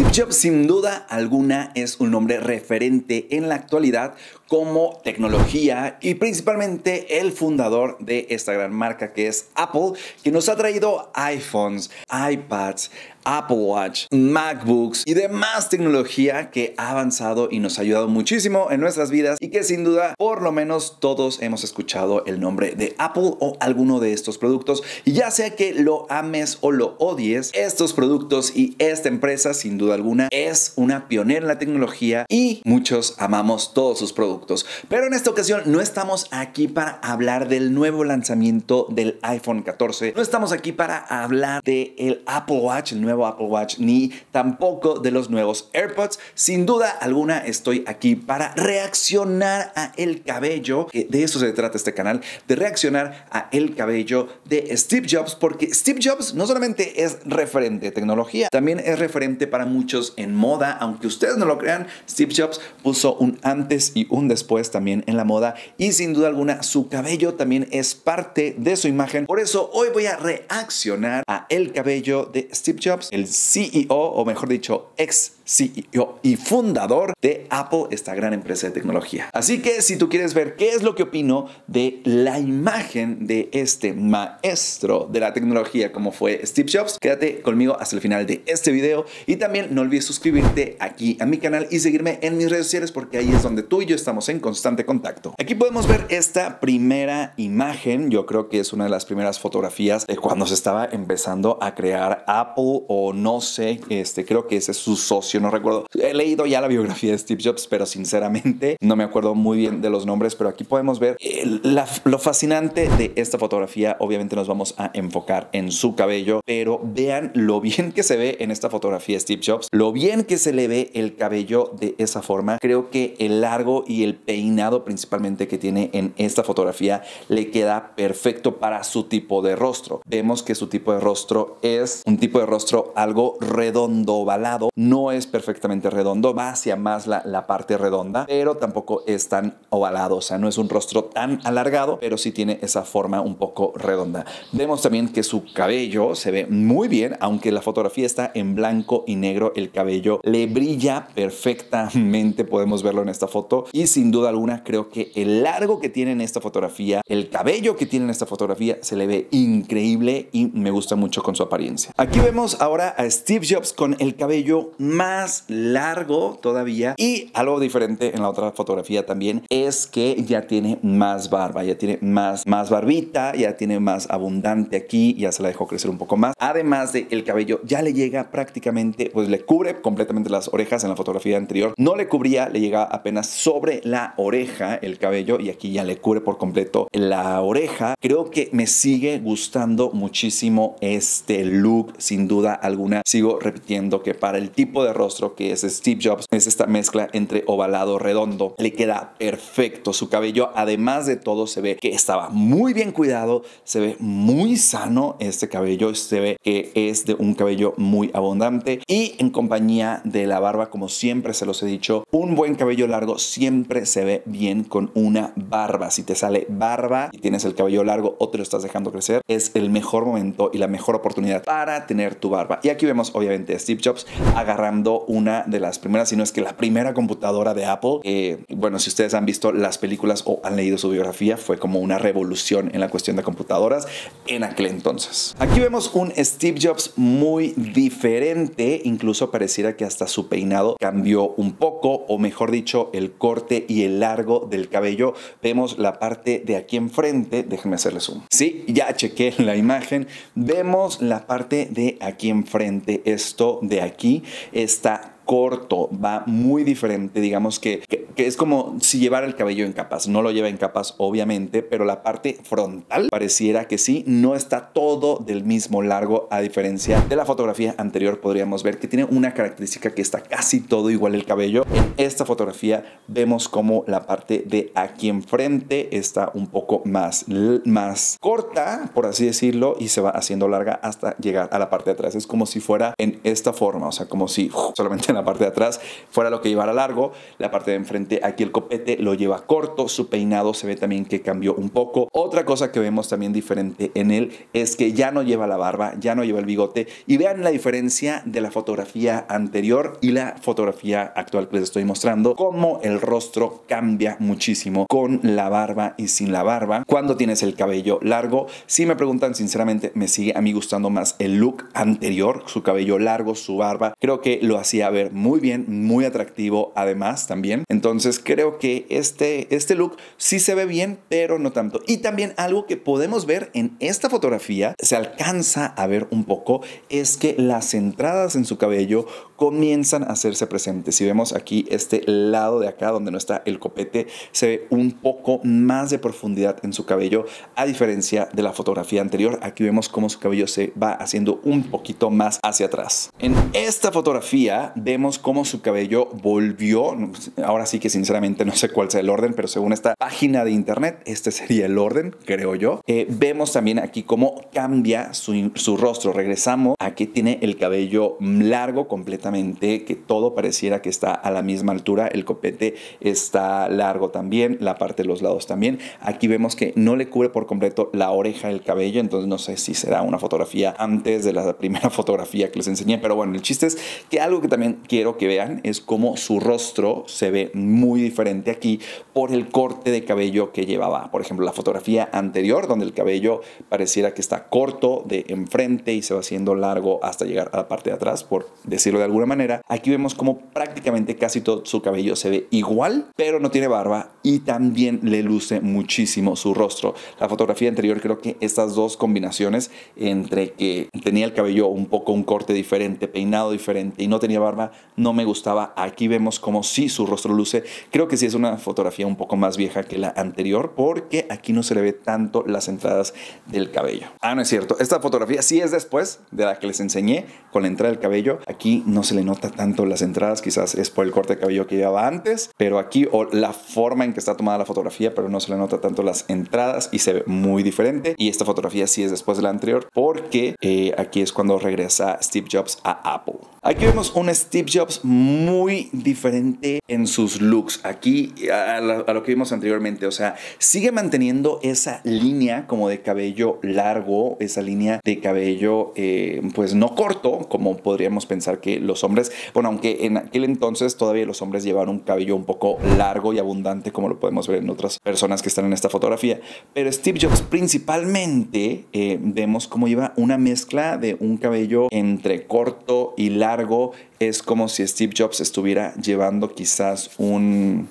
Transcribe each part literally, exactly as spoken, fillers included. Steve Jobs sin duda alguna es un nombre referente en la actualidad como tecnología y principalmente el fundador de esta gran marca que es Apple, que nos ha traído iPhones, iPads, Apple Watch, MacBooks y demás tecnología que ha avanzado y nos ha ayudado muchísimo en nuestras vidas y que sin duda por lo menos todos hemos escuchado el nombre de Apple o alguno de estos productos, y ya sea que lo ames o lo odies, estos productos y esta empresa sin duda alguna es una pionera en la tecnología y muchos amamos todos sus productos. Pero en esta ocasión no estamos aquí para hablar del nuevo lanzamiento del iPhone catorce, no estamos aquí para hablar del Apple Watch, el nuevo Apple Watch, ni tampoco de los nuevos AirPods. Sin duda alguna estoy aquí para reaccionar a el cabello, que de eso se trata este canal, de reaccionar a el cabello de Steve Jobs, porque Steve Jobs no solamente es referente de tecnología, también es referente para muchos en moda. Aunque ustedes no lo crean, Steve Jobs puso un antes y un después también en la moda, y sin duda alguna su cabello también es parte de su imagen. Por eso hoy voy a reaccionar a el cabello de Steve Jobs, el C E O, o mejor dicho, ex C E O y fundador de Apple, esta gran empresa de tecnología. Así que si tú quieres ver qué es lo que opino de la imagen de este maestro de la tecnología como fue Steve Jobs, quédate conmigo hasta el final de este video, y también no olvides suscribirte aquí a mi canal y seguirme en mis redes sociales, porque ahí es donde tú y yo estamos en constante contacto. Aquí podemos ver esta primera imagen, yo creo que es una de las primeras fotografías de cuando se estaba empezando a crear Apple, o no sé, este, creo que ese es su socio, no recuerdo. He leído ya la biografía de Steve Jobs, pero sinceramente no me acuerdo muy bien de los nombres, pero aquí podemos ver el, la, lo fascinante de esta fotografía. Obviamente nos vamos a enfocar en su cabello, pero vean lo bien que se ve en esta fotografía Steve Jobs, lo bien que se le ve el cabello de esa forma. Creo que el largo y el peinado principalmente que tiene en esta fotografía le queda perfecto para su tipo de rostro. Vemos que su tipo de rostro es un tipo de rostro algo redondo ovalado, no es perfectamente redondo, va hacia más la, la parte redonda, pero tampoco es tan ovalado, o sea, no es un rostro tan alargado, pero sí tiene esa forma un poco redonda. Vemos también que su cabello se ve muy bien, aunque la fotografía está en blanco y negro, el cabello le brilla perfectamente, podemos verlo en esta foto, y sin duda alguna creo que el largo que tiene en esta fotografía, el cabello que tiene en esta fotografía se le ve increíble y me gusta mucho con su apariencia. Aquí vemos a ahora a Steve Jobs con el cabello más largo todavía, y algo diferente en la otra fotografía también es que ya tiene más barba, ya tiene más, más barbita, ya tiene más abundante aquí, ya se la dejó crecer un poco más, además de el cabello ya le llega prácticamente, pues le cubre completamente las orejas. En la fotografía anterior no le cubría, le llegaba apenas sobre la oreja el cabello, y aquí ya le cubre por completo la oreja. Creo que me sigue gustando muchísimo este look, sin duda alguna. Sigo repitiendo que para el tipo de rostro que es Steve Jobs, es esta mezcla entre ovalado redondo, le queda perfecto. Su cabello, además de todo, se ve que estaba muy bien cuidado, se ve muy sano este cabello, se ve que es de un cabello muy abundante, y en compañía de la barba, como siempre se los he dicho, un buen cabello largo siempre se ve bien con una barba. Si te sale barba y tienes el cabello largo o te lo estás dejando crecer, es el mejor momento y la mejor oportunidad para tener tu barba. Y aquí vemos obviamente a Steve Jobs agarrando una de las primeras, si no es que la primera computadora de Apple. Eh, bueno, si ustedes han visto las películas o han leído su biografía, fue como una revolución en la cuestión de computadoras en aquel entonces. Aquí vemos un Steve Jobs muy diferente, incluso pareciera que hasta su peinado cambió un poco, o mejor dicho, el corte y el largo del cabello. Vemos la parte de aquí enfrente, déjenme hacerle zoom. Sí, ya chequé la imagen, vemos la parte de aquí aquí enfrente, esto de aquí está corto, va muy diferente, digamos que, que, que es como si llevara el cabello en capas. No lo lleva en capas obviamente, pero la parte frontal pareciera que sí, no está todo del mismo largo, a diferencia de la fotografía anterior. Podríamos ver que tiene una característica que está casi todo igual el cabello. En esta fotografía vemos como la parte de aquí enfrente está un poco más, más corta, por así decirlo, y se va haciendo larga hasta llegar a la parte de atrás. Es como si fuera en esta forma, o sea, como si uh, solamente la la parte de atrás fuera lo que llevara largo, la parte de enfrente aquí el copete lo lleva corto, su peinado se ve también que cambió un poco. Otra cosa que vemos también diferente en él es que ya no lleva la barba, ya no lleva el bigote, y vean la diferencia de la fotografía anterior y la fotografía actual que les estoy mostrando, cómo el rostro cambia muchísimo con la barba y sin la barba, cuando tienes el cabello largo. Si me preguntan sinceramente, me sigue a mí gustando más el look anterior, su cabello largo, su barba, creo que lo hacía ver muy bien, muy atractivo además también. Entonces creo que este, este look sí se ve bien, pero no tanto. Y también algo que podemos ver en esta fotografía, se alcanza a ver un poco, es que las entradas en su cabello comienzan a hacerse presentes. Si vemos aquí este lado de acá donde no está el copete, se ve un poco más de profundidad en su cabello, a diferencia de la fotografía anterior. Aquí vemos cómo su cabello se va haciendo un poquito más hacia atrás. En esta fotografía vemos cómo su cabello volvió, ahora sí que sinceramente no sé cuál sea el orden, pero según esta página de internet este sería el orden, creo yo. Eh, vemos también aquí cómo cambia su, su rostro, regresamos a que tiene el cabello largo completamente, que todo pareciera que está a la misma altura, el copete está largo también, la parte de los lados también. Aquí vemos que no le cubre por completo la oreja el cabello, entonces no sé si será una fotografía antes de la primera fotografía que les enseñé, pero bueno, el chiste es que algo que también quiero que vean es cómo su rostro se ve muy diferente aquí por el corte de cabello que llevaba. Por ejemplo, la fotografía anterior donde el cabello pareciera que está corto de enfrente y se va haciendo largo hasta llegar a la parte de atrás, por decirlo de alguna manera. Aquí vemos cómo prácticamente casi todo su cabello se ve igual, pero no tiene barba y también le luce muchísimo su rostro. La fotografía anterior, creo que estas dos combinaciones, entre que tenía el cabello un poco un corte diferente, peinado diferente y no tenía barba, no me gustaba. Aquí vemos como sí su rostro luce. Creo que sí es una fotografía un poco más vieja que la anterior, porque aquí no se le ve tanto las entradas del cabello. Ah, no es cierto, esta fotografía sí es después de la que les enseñé con la entrada del cabello. Aquí no se le nota tanto las entradas, quizás es por el corte de cabello que llevaba antes, pero aquí, o la forma en que está tomada la fotografía, pero no se le nota tanto las entradas y se ve muy diferente. Y esta fotografía sí es después de la anterior, porque eh, aquí es cuando regresa Steve Jobs a Apple. Aquí vemos un Steve Jobs muy diferente en sus looks, aquí a lo que vimos anteriormente. O sea, sigue manteniendo esa línea como de cabello largo, esa línea de cabello eh, pues no corto, como podríamos pensar que los hombres, bueno, aunque en aquel entonces todavía los hombres llevaban un cabello un poco largo y abundante, como lo podemos ver en otras personas que están en esta fotografía. Pero Steve Jobs principalmente eh, vemos cómo lleva una mezcla de un cabello entre corto y largo. Es como si Steve Jobs estuviera llevando quizás un...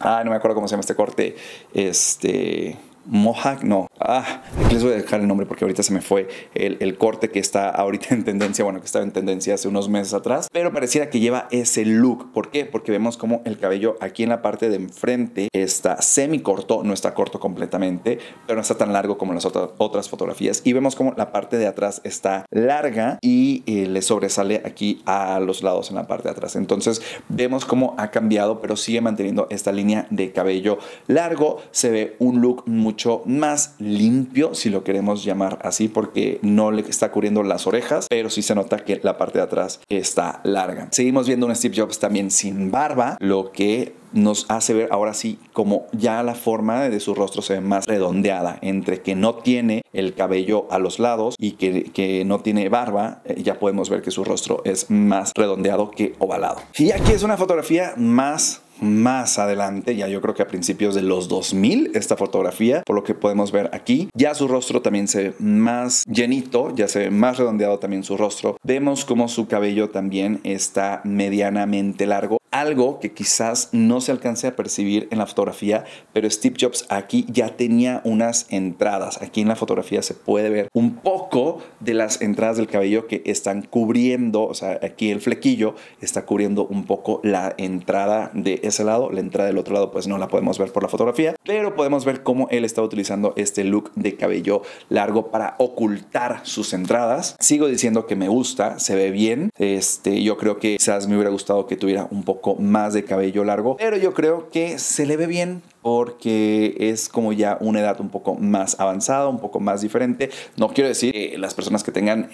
Ah, no me acuerdo cómo se llama este corte. Este... Mohawk, no. Ah, aquí les voy a dejar el nombre porque ahorita se me fue el, el corte que está ahorita en tendencia, bueno, que estaba en tendencia hace unos meses atrás, pero pareciera que lleva ese look. ¿Por qué? Porque vemos como el cabello aquí en la parte de enfrente está semi corto, no está corto completamente, pero no está tan largo como en las otra, otras fotografías, y vemos como la parte de atrás está larga y eh, le sobresale aquí a los lados en la parte de atrás. Entonces vemos cómo ha cambiado, pero sigue manteniendo esta línea de cabello largo. Se ve un look muy mucho más limpio, si lo queremos llamar así, porque no le está cubriendo las orejas, pero sí se nota que la parte de atrás está larga. Seguimos viendo un Steve Jobs también sin barba, lo que nos hace ver ahora sí como ya la forma de su rostro se ve más redondeada, entre que no tiene el cabello a los lados y que, que no tiene barba. Ya podemos ver que su rostro es más redondeado que ovalado. Y aquí es una fotografía más más adelante, ya yo creo que a principios de los dos mil, esta fotografía, por lo que podemos ver aquí, ya su rostro también se ve más llenito, ya se ve más redondeado también su rostro. Vemos como su cabello también está medianamente largo, algo que quizás no se alcance a percibir en la fotografía, pero Steve Jobs aquí ya tenía unas entradas. Aquí en la fotografía se puede ver un poco de las entradas del cabello que están cubriendo, o sea, aquí el flequillo está cubriendo un poco la entrada de ese lado. La entrada del otro lado pues no la podemos ver por la fotografía, pero podemos ver cómo él está utilizando este look de cabello largo para ocultar sus entradas. Sigo diciendo que me gusta, se ve bien. Este, yo creo que quizás me hubiera gustado que tuviera un poco más de cabello largo, pero yo creo que se le ve bien porque es como ya una edad un poco más avanzada, un poco más diferente. No quiero decir que las personas que tengan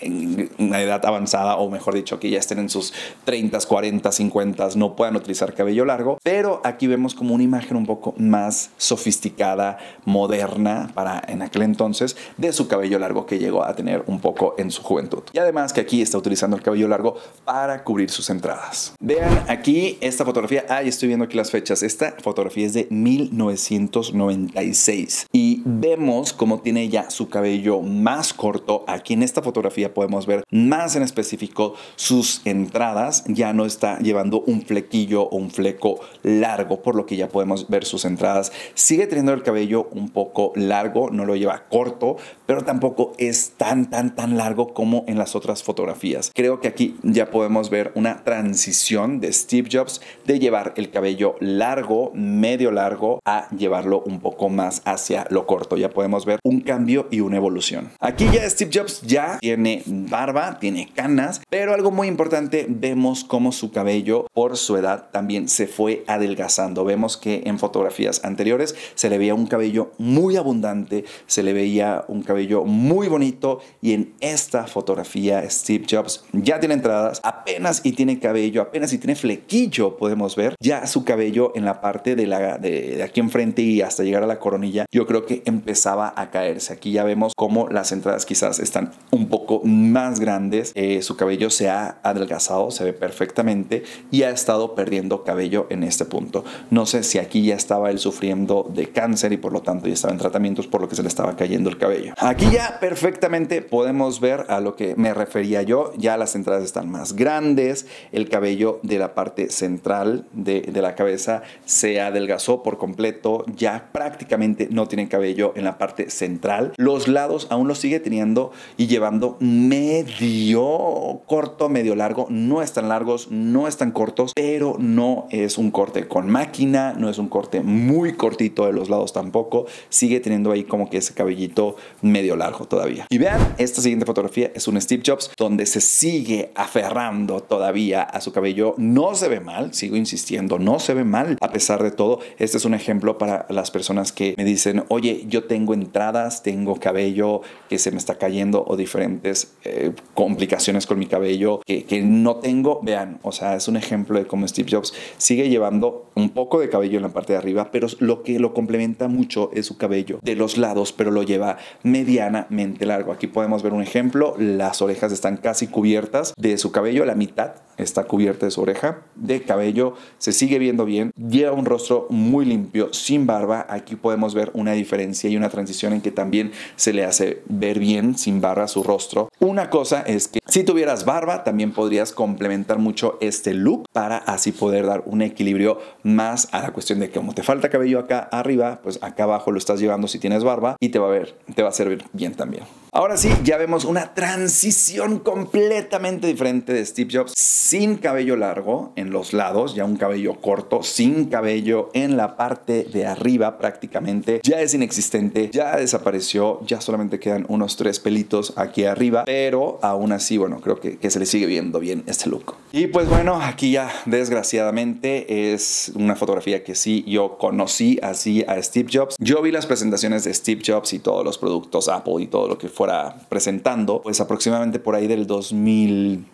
una edad avanzada, o mejor dicho, que ya estén en sus treintas, cuarentas, cincuentas, no puedan utilizar cabello largo, pero aquí vemos como una imagen un poco más sofisticada, moderna para en aquel entonces, de su cabello largo que llegó a tener un poco en su juventud. Y además que aquí está utilizando el cabello largo para cubrir sus entradas. Vean aquí esta fotografía. Ah, y estoy viendo aquí las fechas. Esta fotografía es de mil novecientos noventa y seis y vemos cómo tiene ya su cabello más corto. Aquí en esta fotografía podemos ver más en específico sus entradas. Ya no está llevando un flequillo o un fleco largo, por lo que ya podemos ver sus entradas. Sigue teniendo el cabello un poco largo, no lo lleva corto, pero tampoco es tan, tan, tan largo como en las otras fotografías. Creo que aquí ya podemos ver una transición de Steve Jobs de llevar el cabello largo, medio largo, a llevarlo un poco más hacia lo corto. Ya podemos ver un cambio y una evolución. Aquí ya Steve Jobs ya tiene barba, tiene canas, pero algo muy importante, vemos cómo su cabello por su edad también se fue adelgazando. Vemos que en fotografías anteriores se le veía un cabello muy abundante, se le veía un cabello muy bonito, y en esta fotografía Steve Jobs ya tiene entradas, apenas y tiene cabello, apenas y tiene flequillo. Podemos ver ya su cabello en la parte de, la, de, de aquí enfrente y hasta llegar a la coronilla. Yo creo que empezaba a caerse. Aquí ya vemos cómo las entradas quizás están un poco más grandes. Eh, su cabello se ha adelgazado, se ve perfectamente, y ha estado perdiendo cabello en este punto. No sé si aquí ya estaba él sufriendo de cáncer y por lo tanto ya estaba en tratamientos, por lo que se le estaba cayendo el cabello. Aquí ya perfectamente podemos ver a lo que me refería yo. Ya las entradas están más grandes, el cabello de la parte central de, de la cabeza se adelgazó por completo, ya prácticamente no tiene cabello en la parte central. Los lados aún los sigue teniendo y llevando medio corto, medio largo. No están largos, no están cortos, pero no es un corte con máquina, no es un corte muy cortito de los lados tampoco. Sigue teniendo ahí como que ese cabellito medio largo todavía. Y vean, esta siguiente fotografía es un Steve Jobs donde se sigue aferrando todavía a su cabello. No se ve mal, sigo insistiendo, no se ve mal a pesar de todo. Este es un ejemplo para las personas que me dicen, oye, yo tengo entradas, tengo cabello que se me está cayendo o diferentes eh, complicaciones con mi cabello que, que no tengo. Vean, o sea, es un ejemplo de cómo Steve Jobs sigue llevando un poco de cabello en la parte de arriba, pero lo que lo complementa mucho es su cabello de los lados, pero lo lleva medianamente largo. Aquí podemos ver un ejemplo, las orejas están casi cubiertas de su cabello, la mitad está cubierta de su oreja de cabello. Se sigue viendo bien, lleva un rostro muy limpio, sin barba. Aquí podemos ver una diferencia y una transición en que también se le hace ver bien sin barba su rostro. Una cosa es que si tuvieras barba también podrías complementar mucho este look para así poder dar un equilibrio más a la cuestión de que como te falta cabello acá arriba, pues acá abajo lo estás llevando si tienes barba, y te va a ver, te va a servir bien también. Ahora sí, ya vemos una transición completamente diferente de Steve Jobs sin cabello largo en los lados, ya un cabello corto, sin cabello en la parte de arriba prácticamente, ya es inexistente, ya desapareció, ya solamente quedan unos tres pelitos aquí arriba, pero aún así, bueno, creo que, que se le sigue viendo bien este look. Y pues bueno, aquí ya desgraciadamente es una fotografía que sí yo conocí así a Steve Jobs. Yo vi las presentaciones de Steve Jobs y todos los productos Apple y todo lo que fuera presentando, pues aproximadamente por ahí del dos mil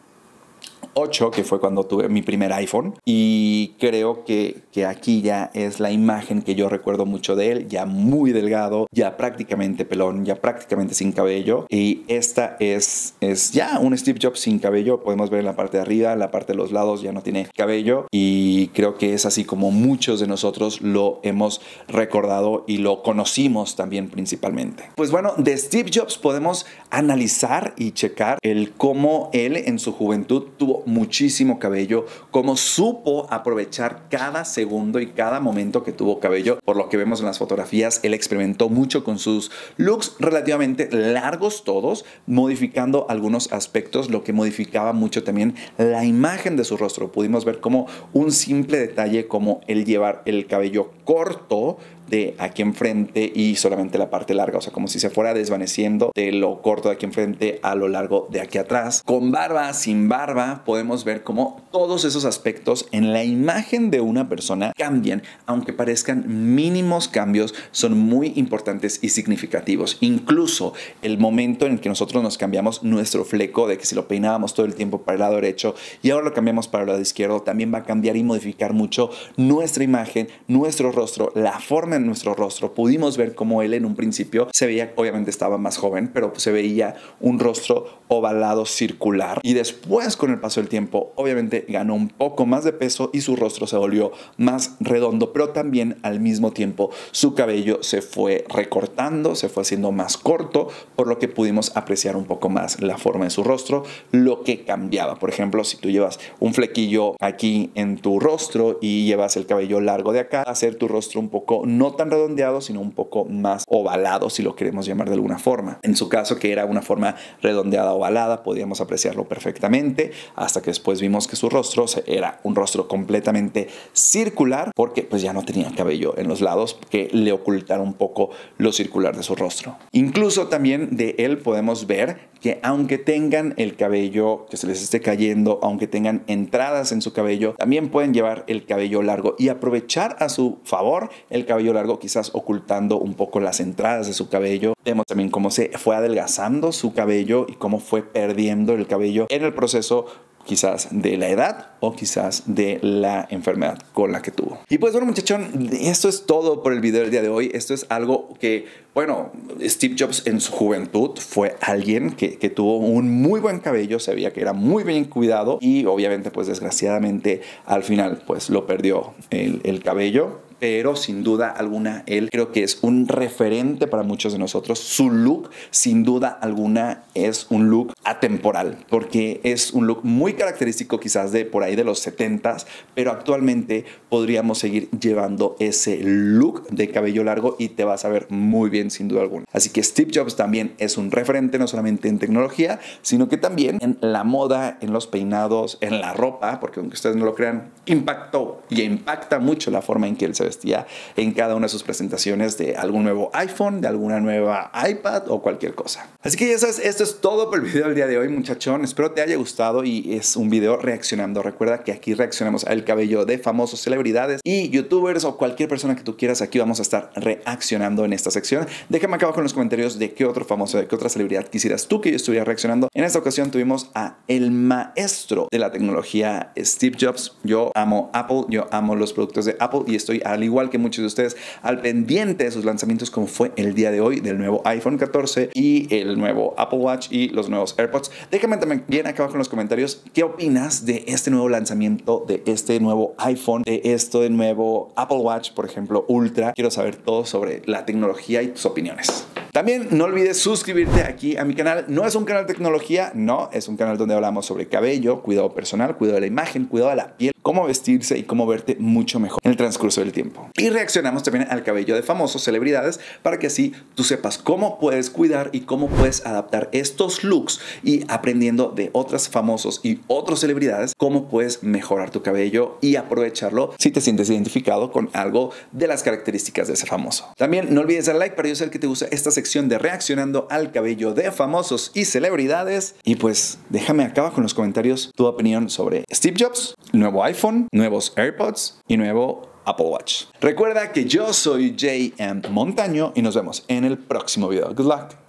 ocho, que fue cuando tuve mi primer iPhone, y creo que, que aquí ya es la imagen que yo recuerdo mucho de él, ya muy delgado, ya prácticamente pelón, ya prácticamente sin cabello. Y esta es, es ya un Steve Jobs sin cabello. Podemos ver en la parte de arriba, en la parte de los lados ya no tiene cabello, y creo que es así como muchos de nosotros lo hemos recordado y lo conocimos también principalmente. Pues bueno, de Steve Jobs podemos analizar y checar el cómo él en su juventud tuvo muchísimo cabello, como supo aprovechar cada segundo y cada momento que tuvo cabello. Por lo que vemos en las fotografías, él experimentó mucho con sus looks relativamente largos todos, modificando algunos aspectos, lo que modificaba mucho también la imagen de su rostro. Pudimos ver como un simple detalle, como el llevar el cabello corto, de aquí enfrente y solamente la parte larga, o sea, como si se fuera desvaneciendo de lo corto de aquí enfrente a lo largo de aquí atrás. Con barba, sin barba, podemos ver cómo todos esos aspectos en la imagen de una persona cambian, aunque parezcan mínimos cambios, son muy importantes y significativos. Incluso el momento en el que nosotros nos cambiamos nuestro fleco, de que si lo peinábamos todo el tiempo para el lado derecho y ahora lo cambiamos para el lado izquierdo, también va a cambiar y modificar mucho nuestra imagen, nuestro rostro, la forma en nuestro rostro. Pudimos ver cómo él en un principio se veía, obviamente estaba más joven, pero se veía un rostro ovalado circular, y después con el paso del tiempo obviamente ganó un poco más de peso y su rostro se volvió más redondo, pero también al mismo tiempo su cabello se fue recortando, se fue haciendo más corto, por lo que pudimos apreciar un poco más la forma de su rostro, lo que cambiaba. Por ejemplo, si tú llevas un flequillo aquí en tu rostro y llevas el cabello largo de acá, va a ser tu rostro un poco no tan redondeado, sino un poco más ovalado, si lo queremos llamar de alguna forma. En su caso, que era una forma redondeada ovalada, podíamos apreciarlo perfectamente, hasta que después vimos que su rostro era un rostro completamente circular, porque pues ya no tenía cabello en los lados que le ocultara un poco lo circular de su rostro. Incluso también de él podemos ver que aunque tengan el cabello que se les esté cayendo, aunque tengan entradas en su cabello, también pueden llevar el cabello largo y aprovechar a su favor el cabello largo, quizás ocultando un poco las entradas de su cabello. Vemos también cómo se fue adelgazando su cabello y cómo fue perdiendo el cabello en el proceso, quizás de la edad o quizás de la enfermedad con la que tuvo. Y pues bueno, muchachón, esto es todo por el video del día de hoy. Esto es algo que, bueno, Steve Jobs en su juventud fue alguien que, que tuvo un muy buen cabello, se veía que era muy bien cuidado y obviamente pues desgraciadamente al final pues lo perdió el, el cabello. Pero sin duda alguna él creo que es un referente para muchos de nosotros. Su look sin duda alguna es un look atemporal, porque es un look muy característico quizás de por ahí de los setentas, pero actualmente podríamos seguir llevando ese look de cabello largo y te vas a ver muy bien sin duda alguna. Así que Steve Jobs también es un referente no solamente en tecnología, sino que también en la moda, en los peinados, en la ropa, porque aunque ustedes no lo crean, impactó y impacta mucho la forma en que él se vestía en cada una de sus presentaciones de algún nuevo iPhone, de alguna nueva iPad o cualquier cosa. Así que ya sabes, esto es todo por el video del día de hoy, muchachón. Espero te haya gustado y es un video reaccionando. Recuerda que aquí reaccionamos al cabello de famosos, celebridades y youtubers o cualquier persona que tú quieras. Aquí vamos a estar reaccionando en esta sección. Déjame acá abajo en los comentarios de qué otro famoso, de qué otra celebridad quisieras tú que yo estuviera reaccionando. En esta ocasión tuvimos a el maestro de la tecnología, Steve Jobs. Yo amo Apple, yo amo los productos de Apple y estoy a al igual que muchos de ustedes, al pendiente de sus lanzamientos, como fue el día de hoy del nuevo iPhone catorce y el nuevo Apple Watch y los nuevos AirPods. Déjame también bien acá abajo en los comentarios qué opinas de este nuevo lanzamiento, de este nuevo iPhone, de esto de nuevo Apple Watch, por ejemplo, Ultra. Quiero saber todo sobre la tecnología y tus opiniones. También no olvides suscribirte aquí a mi canal. No es un canal de tecnología, no, es un canal donde hablamos sobre cabello, cuidado personal, cuidado de la imagen, cuidado de la piel, cómo vestirse y cómo verte mucho mejor en el transcurso del tiempo. Y reaccionamos también al cabello de famosos, celebridades, para que así tú sepas cómo puedes cuidar y cómo puedes adaptar estos looks, y aprendiendo de otros famosos y otras celebridades cómo puedes mejorar tu cabello y aprovecharlo si te sientes identificado con algo de las características de ese famoso. También no olvides dar like para yo saber que te gusta esta sección de reaccionando al cabello de famosos y celebridades, y pues déjame acá abajo en los comentarios tu opinión sobre Steve Jobs, nuevo iPhone, nuevos AirPods y nuevo Apple Watch. Recuerda que yo soy J M Montaño y nos vemos en el próximo video. Good luck.